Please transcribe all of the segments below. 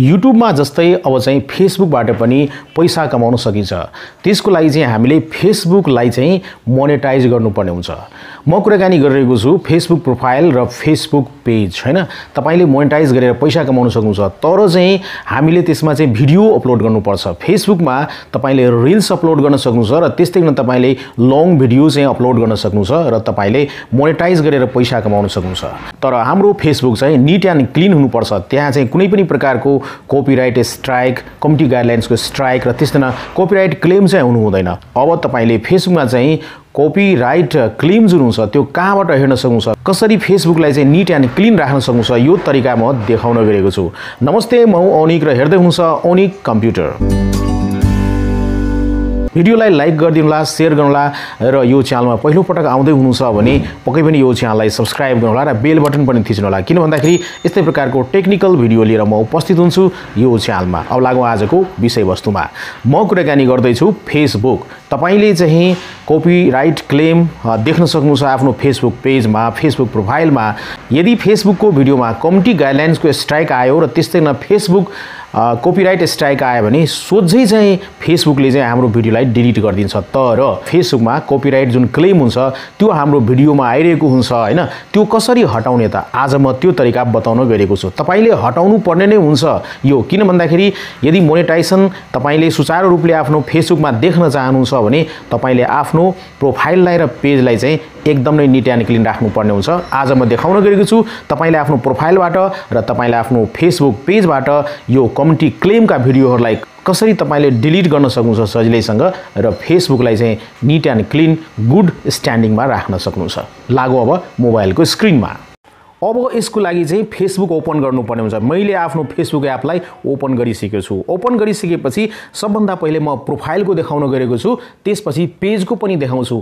YouTube मा जस्तै अब चाहिँ Facebook बाट पनि पैसा कमाउन सकिन्छ। त्यसको लागि चाहिँ हामीले Facebook लाई चाहिँ मोनेटाइज गर्नुपर्ने हुन्छ। म कुराकानी गरिरहेको छु Facebook प्रोफाइल र Facebook पेज हैन। तपाईले मोनेटाइज गरेर पैसा कमाउन सक्नुहुन्छ, तर चाहिँ हामीले त्यसमा चाहिँ भिडियो अपलोड गर्नुपर्छ। Facebook मा तपाईले रील्स अपलोड गर्न सक्नुहुन्छ र त्यस्तै गरी तपाईले लङ भिडियो चाहिँ अपलोड गर्न सक्नुहुन्छ र तपाईले मोनेटाइज गरेर पैसा कमाउन सक्नुहुन्छ। तर हाम्रो Facebook चाहिँ नीट एन्ड क्लीन हुनुपर्छ। त्यहाँ चाहिँ कुनै पनि प्रकारको कॉपीराइट स्ट्राइक, कम्युनिटी गाइडलाइन्स को स्ट्राइक र त्यस्ता कॉपीराइट क्लेम चाहिँ हुनु हुँदैन। अब तपाईले फेसबुकमा चाहिँ कॉपीराइट क्लेम जुन हुन्छ त्यो कहाँबाट हेर्न सक्नुहुन्छ, कसरी फेसबुकलाई चाहिँ नीट एन्ड क्लीन राख्न सक्नुहुन्छ, यो तरिका म देखाउन गएको छु। नमस्ते, म अनिक र हेर्दै हुनुहुन्छ अनिक कम्प्युटर। भिडियोलाई लाइक गर्दिनुला, शेयर गर्नुला र यो च्यानलमा पहिलो पटक आउँदै हुनुहुन्छ भने पक्कै पनि यो च्यानललाई सब्स्क्राइब गर्नुला र बेल बटन पनि थिच्नुला, किन भन्दाखेरि यस्तै प्रकारको टेक्निकल भिडियो लिएर म उपस्थित हुन्छु यो च्यानलमा। अब लागौं आजको विषयवस्तुमा। म कुराकानी गर्दै छु फेसबुक। तपाईले चाहिँ कॉपीराइट क्लेम देख्न सक्नुहुन्छ आफ्नो फेसबुक पेजमा, फेसबुक प्रोफाइलमा। यदि फेसबुकको भिडियोमा कम्युनिटी गाइडलाइन्सको स्ट्राइक आयो र त्यस्तै न फेसबुक कॉपीराइट स्ट्राइक आयो भने सोझै चाहिँ फेसबुकले चाहिँ हाम्रो भिडियोलाई डिलिट गर्दिन्छ। तर फेसबुकमा कॉपीराइट जुन क्लेम हुन्छ त्यो हाम्रो भिडियोमा आइरहेको हुन्छ हैन, त्यो कसरी हटाउने त आज म त्यो तरिका बताउन गएको छु। तपाईले हटाउनु पर्ने नै हुन्छ यो, किन भन्दाखेरि यदि मोनेटाइजेसन तपाईले सुचारू रूपले आफ्नो फेसबुकमा देख्न चाहनुहुन्छ भने तपाईले आफ्नो प्रोफाइललाई र पेजलाई चाहिँ एकदमै नीट एन्ड क्लीन राख्नु पर्ने हुन्छ। आज म देखाउन गएको छु तपाईले आफ्नो प्रोफाइलबाट र तपाईले आफ्नो फेसबुक पेजबाट यो कम्युनिटी क्लेमका भिडियोहरूलाई कसरी तपाईले डिलिट गर्न सक्नुहुन्छ सजिलैसँग र फेसबुकलाई चाहिँ नीट एन्ड क्लीन गुड स्ट्यान्डिङमा राख्न सक्नुहुन्छ। लागो अब मोबाइलको स्क्रिनमा। अब यसको लागि चाहिँ फेसबुक ओपन गर्नुपर्ने हुन्छ। मैले आफ्नो फेसबुक एपलाई ओपन गरिसकेको छु। ओपन गरिसकेपछि सबभन्दा पहिले म प्रोफाइलको देखाउन गएको छु, त्यसपछि पेजको पनि देखाउँछु।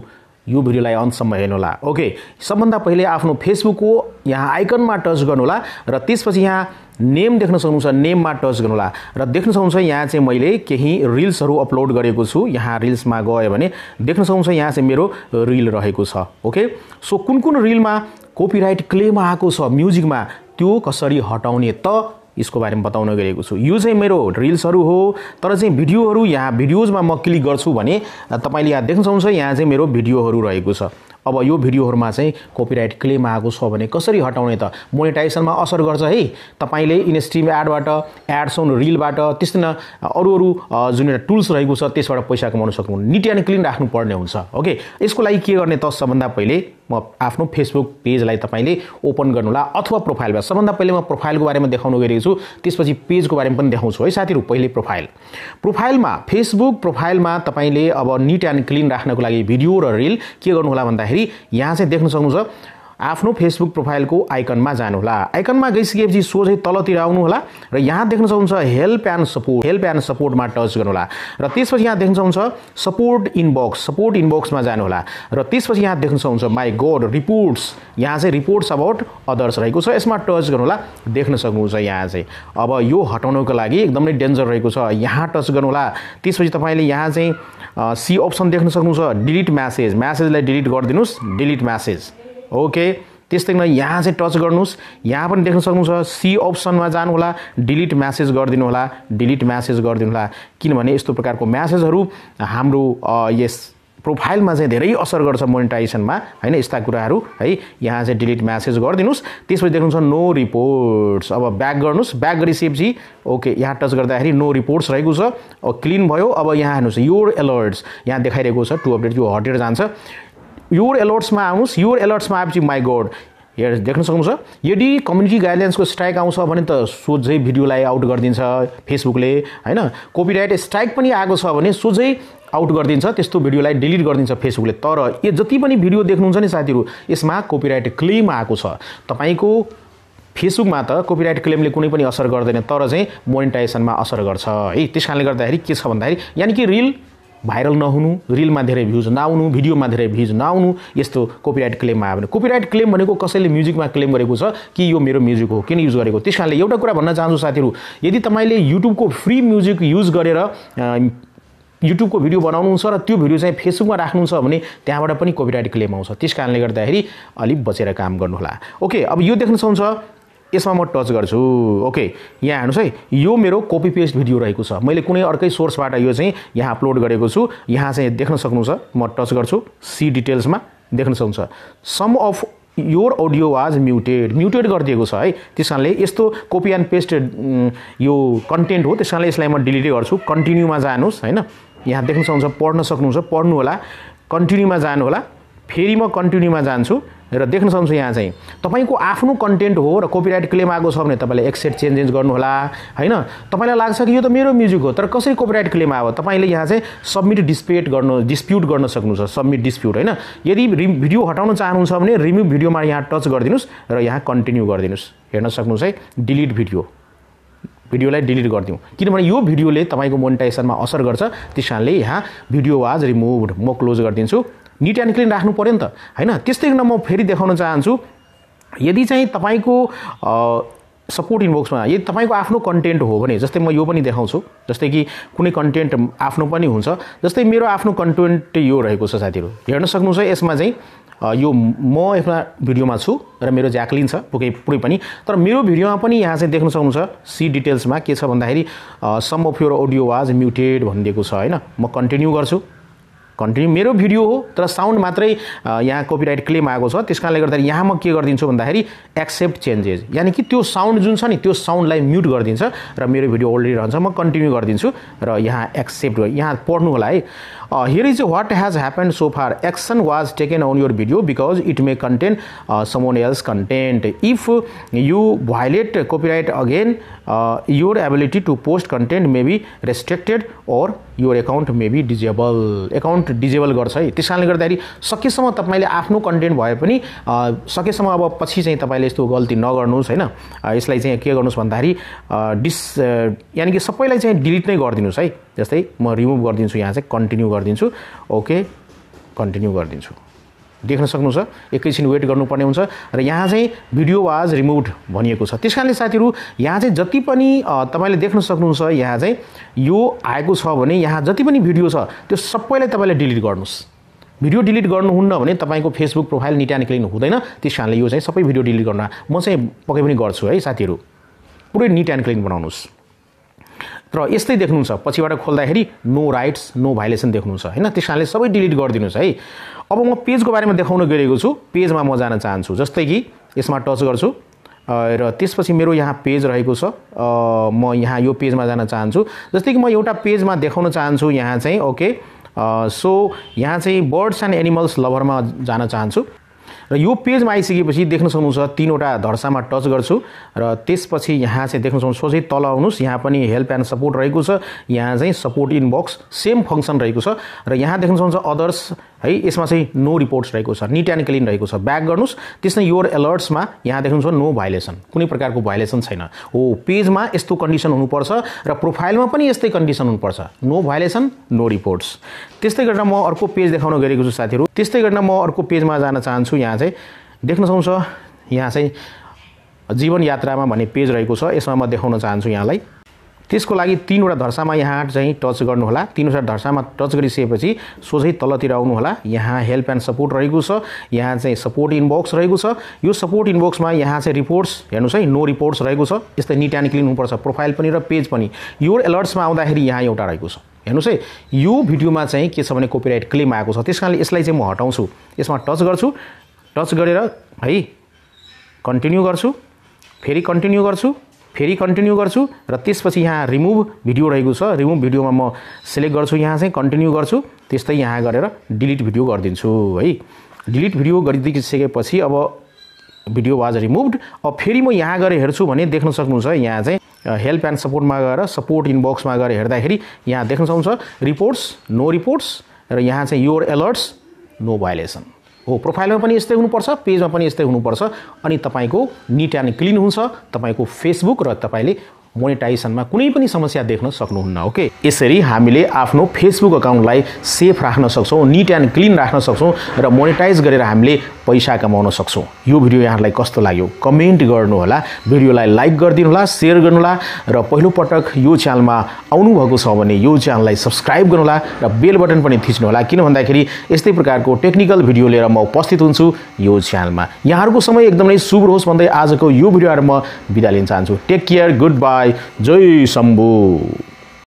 यो भिडियोलाई अन्तसम्म हेर्नुहोला। ओके, सबभन्दा पहिले आफ्नो फेसबुकको यहाँ आइकनमा टच गर्नुहोला र त्यसपछि यहाँ नेम देख्न सक्नुहुन्छ, नेममा टच गर्नुहोला र देख्न सक्नुहुन्छ यहाँ चाहिँ मैले केही रील्सहरु अपलोड गरेको छु। यहाँ रील्समा गए भने देख्न सक्नुहुन्छ यहाँ चाहिँ मेरो रील रहेको छ। ओके, सो कुन-कुन रीलमा कॉपीराइट क्लेम आएको छ म्युजिकमा त्यो कसरी हटाउने त यसको बारेमा बताउन गएको छु। यो चाहिँ मेरो रील्सहरु हो, तर चाहिँ भिडियोहरु यहाँ भिडियोजमा म क्लिक गर्छु भने तपाईले यहाँ देख्न सक्नुहुन्छ यहाँ चाहिँ मेरो भिडियोहरु रहेको छ। अब यो भिडियोहरुमा चाहिँ कॉपीराइट क्लेम आएको छ भने कसरी हटाउने त? मोनेटाइजेसनमा असर गर्छ है। तपाईले इनस्ट्रीम एडबाट, एड्स अन रीलबाट, त्यस्तै न अरू जुन एउटा टुल्स रहेको छ त्यसबाट पैसा कमाउन सक्नुहुन्छ। नीट एन्ड क्लीन राख्नु पर्ने हुन्छ। ओके, यसको लागि के गर्ने त? सबभन्दा पहिले म आफ्नो फेसबुक पेजलाई तपाईले ओपन गर्नुला अथवा प्रोफाइलमा। सबभन्दा पहिले म प्रोफाइलको बारेमा देखाउन गएको छु, त्यसपछि पेजको बारेमा पनि देखाउँछु है साथीहरु। पहिले प्रोफाइलमा, फेसबुक प्रोफाइलमा तपाईले अब नीट एन्ड क्लीन राख्नको लागि भिडियो र रील के गर्नु होला भन्दाखेरि यहाँ चाहिँ देख्न सक्नुहुन्छ आफ्नो फेसबुक प्रोफाइलको आइकनमा जानु होला। आइकनमा गइसकेपछि सोझै तलतिर आउनु होला र यहाँ देख्न सक्नुहुन्छ help and support, help and सपोर्टमा टच गर्नु होला र त्यसपछि यहाँ देख्न सक्नुहुन्छ सपोर्ट इनबक्स, सपोर्ट इनबक्समा जानु होला र त्यसपछि यहाँ देख्न सक्नुहुन्छ माइ गॉड रिपोर्ट्स। यहाँ चाहिँ रिपोर्ट्स अबाउट अदर्स रहेको छ, यसमा टच गर्नु होला। देख्न सक्नुहुन्छ यहाँ चाहिँ अब यो हटाउनको लागि एकदमै डेन्जर रहेको छ, यहाँ टच गर्नु होला। त्यसपछि तपाईले यहाँ चाहिँ सी अप्सन देख्न सक्नुहुन्छ, डिलिट मेसेज, मेसेजलाई डिलिट गर्दिनुस्, डिलिट मेसेज। ओके, त्यस्तै गरी यहाँ चाहिँ टच गर्नुस्, यहाँ पनि देख्न सक्नुहुन्छ सी अप्सनमा जानु होला, डिलिट मेसेज गर्दिनु होला, डिलिट मेसेज गर्दिनु होला। किनभने यस्तो प्रकारको मेसेजहरु हाम्रो यस प्रोफाइलमा चाहिँ धेरै असर गर्छ मोनेटाइजेसनमा हैन, यस्ता कुराहरु है। यहाँ चाहिँ डिलिट मेसेज गर्दिनुस्, त्यसपछि देख्नुहुन्छ नो रिपोर्ट्स। अब ब्याक गर्नुस्, ब्याक गरिसकेपछि ओके यहाँ टच गर्दाखेरि नो रिपोर्ट्स रहेको छ, क्लीन भयो। अब यहाँ हेर्नुस् योर अलर्ट्स, यहाँ देखाइरहेको छ टु अपडेट, यो हटेर जान्छ। योर अलर्ट्समा आउनुस्, योर अलर्ट्समा आएपछि माई गॉड यहाँ देख्न सक्नुहुन्छ। यदि कम्युनिटी गाइडलाइन्सको स्ट्राइक आउँछ भने त सोझै भिडियोलाई आउट गरिदिन्छ फेसबुकले हैन। कॉपीराइट स्ट्राइक पनि आएको छ भने सोझै आउट गरिदिन्छ, त्यस्तो भिडियोलाई डिलिट गरिदिन्छ फेसबुकले। तर यो जति पनि भिडियो देख्नुहुन्छ नि साथीहरु, यसमा कॉपीराइट क्लेम आएको छ। तपाईको फेसबुकमा त कॉपीराइट क्लेमले कुनै पनि असर गर्दैन, तर चाहिँ मोनेटाइजेसनमा असर गर्छ है। त्यसकारणले गर्दाखेरि के छ भन्दाखेरि यानी कि रील भाइरल नहुनु, रीलमा धेरै भ्यूज नआउनु, भिडियोमा धेरै भ्यूज नआउनु, यस्तो कॉपीराइट क्लेम आयो भने। कॉपीराइट क्लेम भनेको कसैले म्युजिकमा क्लेम गरेको छ कि यो मेरो म्युजिक हो, किन युज गरेको? त्यसकारणले एउटा कुरा भन्न चाहन्छु साथीहरु, यदि तपाईले युट्युबको फ्री म्युजिक युज गरेर युट्युबको भिडियो बनाउनुहुन्छ र त्यो भिडियो चाहिँ फेसबुकमा राख्नुहुन्छ भने त्यहाँबाट पनि कॉपीराइट क्लेम आउँछ। त्यसकारणले गर्दाखेरि अलि बचेर काम गर्नु होला। ओके, अब यो देख्न सक्नुहुन्छ यसमा म टच गर्छु ओके यहाँ हेर्नुस् है यो मेरो कपी पेस्ट भिडियो रहेको छ मैले कुनै अर्कै सोर्सबाट यो चाहिँ यहाँ अपलोड गरेको छु यहाँ चाहिँ देख्न सक्नुहुन्छ म टच गर्छु सी डिटेल्स मा देख्न सक्नुहुन्छ some of your audio was muted muted गरिदिएको छ है त्यसकारणले यस्तो कपी एन्ड पेस्ट यो कन्टेन्ट हो त्यसकारणले यसलाई म डिलिट गर्छु कन्टिन्यु मा जानुस् हैन यहाँ देख्न सक्नुहुन्छ पढ्न सक्नुहुन्छ पढ्नु होला कन्टिन्यु मा जानु होला फेरि म कन्टिन्यु मा जान्छु र देख्न सक्नुहुन्छ यहाँ चाहिँ तपाईको आफ्नो कन्टेन्ट हो र कपिराइट क्लेम आएको छ भने तपाईले एक्सेप्ट चेन्जेस गर्नु होला हैन तपाईलाई लाग्छ कि यो त मेरो म्युजिक हो तर कसरी कपिराइट क्लेम आयो तपाईले यहाँ चाहिँ सबमिट डिस्प्युट गर्नु सक्नुहुन्छ सबमिट डिस्प्युट हैन यदि भिडियो हटाउन चाहनुहुन्छ भने रिमुभ भिडियोमा यहाँ टच गर्दिनुस् र यहाँ कन्टिन्यु गर्दिनुस् हेर्न सक्नुहुन्छ है डिलिट भिडियो भिडियोलाई डिलिट गर्दियौ किनभने यो भिडियोले तपाईको मोनेटाइजेसनमा असर गर्छ त्यसकारणले यहाँ भिडियो वाज रिमुभड म क्लोज गर्दिन्छु नीट एन्ड क्लीन राख्नु पर्यो नि त हैन त्यस्तै गर्न म फेरि देखाउन चाहन्छु यदि चाहिँ तपाईको सपोर्ट इनबक्समा यदि तपाईको आफ्नो कन्टेन्ट हो भने जस्तै म यो पनि देखाउँछु जस्तै कि कुनै कन्टेन्ट आफ्नो पनि हुन्छ जस्तै मेरो आफ्नो कन्टेन्ट यो रहेको छ साथीहरु हेर्न सक्नुहुन्छ यसमा चाहिँ यो म एउटा भिडियोमा छु र मेरो ज्याकलिन छ पुगे पुरै पनि तर मेरो भिडियोमा पनि यहाँ चाहिँ देख्न सक्नुहुन्छ सी डिटेल्समा के छ भन्दाखेरि some of your audio was muted भनिएको छ हैन म कन्टिन्यु गर्छु कन्टिन्यु मेरो भिडियो हो तर साउन्ड मात्रै यहाँ कपिराइट क्लेम आएको छ त्यसकारणले गर्दा यहाँ म के गर्दिन्छु भन्दाखेरि एक्सेप्ट चेन्जेस यानी कि त्यो साउन्ड जुन छ नि त्यो साउन्डलाई म्युट गर्दिन्छ र मेरो भिडियो अलरेडी रहन्छ म कन्टिन्यु गर्दिन्छु र यहाँ एक्सेप्ट यहाँ पढ्नु होला है here is what has happened so far action was taken on your video because it may contain someone else content if you violate copyright again your ability to post content may be restricted or your account may be disable account disable गर्छ है त्यसकारणले गर्दाखेरि सकेसम्म तपाईले आफ्नो content भए पनि सकेसम्म अब पछि चाहिँ तपाईले यस्तो गल्ती नगर्नुस् हैन यसलाई चाहिँ के गर्नुस् भन्दाखेरि यानी कि सबैलाई चाहिँ डिलिट नै गर्दिनुस् है जस्तै म रिमुभ गर्दिन्छु यहाँ चाहिँ कन्टिन्यु गर्दिन्छु ओके कन्टिन्यु गर्दिन्छु देख्न सक्नुहुन्छ एकैछिन वेट गर्नुपर्ने हुन्छ र यहाँ चाहिँ भिडियो वाज रिमुभड भनिएको छ त्यसकारणले साथीहरु यहाँ चाहिँ जति पनि तपाईले देख्न सक्नुहुन्छ यहाँ चाहिँ यो आएको छ भने यहाँ जति पनि भिडियो छ त्यो सबैलाई तपाईले डिलिट गर्नुस् भिडियो डिलिट गर्नुहुन्न भने तपाईको Facebook profile neat and clean हुँदैन त्यसकारणले यो चाहिँ सबै भिडियो डिलिट गर्न म चाहिँ पक्कै पनि गर्छु है साथीहरु पुरै निट एन्ड क्लीन बनाउनुस् तर यस्तै देख्नुहुन्छ पछिबाट खोल्दाखेरि नो राइट्स नो भाइलेसन देख्नुहुन्छ हैन त्यसकारणले सबै डिलिट गर्दिनुस् है अब म पेजको बारेमा देखाउन गएको छु पेजमा म जान चाहन्छु जस्तै कि यसमा टच गर्छु र त्यसपछि मेरो यहाँ पेज रहेको छ म यहाँ यो पेजमा जान चाहन्छु जस्तै कि म एउटा पेजमा देखाउन चाहन्छु यहाँ चाहिँ ओके सो यहाँ चाहिँ बर्ड्स एन्ड एनिमल्स लभरमा जान चाहन्छु र यो पेजमा आइसकेपछि देख्न सक्नुहुन्छ तीनवटा धर्सामा टच गर्छु र त्यसपछि यहाँ चाहिँ देख्न सक्नुहुन्छ सोझै तल आउनुस् यहाँ पनि हेल्प एन्ड सपोर्ट रहेको छ यहाँ चाहिँ सपोर्ट इनबक्स सेम फंक्सन रहेको छ र यहाँ देख्न सक्नुहुन्छ अदर्स है यसमा चाहिँ नो रिपोर्ट्स रहेको छ नीट एन्ड क्लीन रहेको छ ब्याक गर्नुस् त्यसै योर अलर्ट्समा यहाँ देख्न सक्नुहुन्छ नो भाइलेसन कुनै प्रकारको भाइलेसन छैन हो पेजमा यस्तो कन्डिसन हुनुपर्छ र प्रोफाइलमा पनि यस्तै कन्डिसन हुनुपर्छ नो भाइलेसन नो रिपोर्ट्स त्यस्तै गरेर म अर्को पेज देखाउन गएको छु साथीहरु त्यस्तै गरेर म अर्को पेजमा जान चाहन्छु यहाँ चाहिँ देख्न सक्नुहुन्छ यहाँ चाहिँ जीवन यात्रामा भन्ने पेज रहेको छ यसमा म देखाउन चाहन्छु यहाँलाई त्यसको लागि तीनवटा धर्सामा यहाँ चाहिँ टच गर्नु होला तीनवटा धर्सामा टच गरिसकेपछि सोझै तलतिर आउनु होला यहाँ हेल्प एन्ड सपोर्ट रहेको छ यहाँ चाहिँ सपोर्ट इनबक्स रहेको छ यो सपोर्ट इनबक्समा यहाँ चाहिँ रिपोर्ट्स हेर्नुस् है नो रिपोर्ट्स रहेको छ यस्तै नीट एन्ड क्लीन हुनुपर्छ प्रोफाइल पनि र पेज पनि यो अलर्ट्समा आउँदाखेरि यहाँ एउटा रहेको छ हेर्नुस् है यो भिडियोमा चाहिँ के छ भने कपिराइट क्लेम आएको छ त्यसकारणले यसलाई चाहिँ म हटाउँछु यसमा टच गर्छु टच गरेर है कन्टिन्यु गर्छु फेरि कन्टिन्यु गर्छु र त्यसपछि यहाँ रिमुभ भिडियो रहेको छ रिमुभ भिडियोमा म सिलेक्ट गर्छु यहाँ चाहिँ कन्टिन्यु गर्छु त्यस्तै यहाँ गरेर डिलिट भिडियो गरिदिन्छु है डिलिट भिडियो गरिदिसकेपछि अब भिडियो वाज रिमुभड अब फेरि म यहाँ गएर हेर्छु भने देख्न सक्नुहुन्छ यहाँ चाहिँ हेल्प एन्ड सपोर्टमा गएर सपोर्ट इनबक्समा गएर हेर्दाखेरि यहाँ देख्न सक्नुहुन्छ रिपोर्ट्स नो रिपोर्ट्स र यहाँ चाहिँ योर अलर्ट्स नो भाइलेसन हो प्रोफाइलमा पनि यस्तै हुनुपर्छ पेजमा पनि यस्तै हुनुपर्छ अनि तपाईको नीट एन्ड क्लीन हुन्छ तपाईको फेसबुक र तपाईले मोनेटाइजेशन में कुनै पनि समस्या देख्न सक्नुहुन्न। ओके, यसरी हामीले आफ्नो फेसबुक अकाउन्टलाई सेफ राख्न सक्छौं, नीट एन्ड क्लीन राख्न सक्छौं र मोनेटाइज गरेर हामीले पैसा कमाउन सक्छौं। यो भिडियो यहाँलाई कस्तो लाग्यो कमेन्ट गर्नु होला, भिडियोलाई लाइक गरिदिनु होला, शेयर गर्नु होला र पहिलो पटक यो च्यानलमा आउनु भएको छ भने यो च्यानललाई सब्स्क्राइब गर्नु होला र बेल बटन पनि थिच्नु होला, किन भन्दाखेरि यस्तै प्रकारको टेक्निकल भिडियो लिएर म उपस्थित हुन्छु यो च्यानलमा। यहाँहरुको समय एकदमै शुभ रहोस् भन्दै आजको यो भिडियो आरम्भ बिदा लिन चाहन्छु। टेक केयर, गुड बाय, जय शम्भु।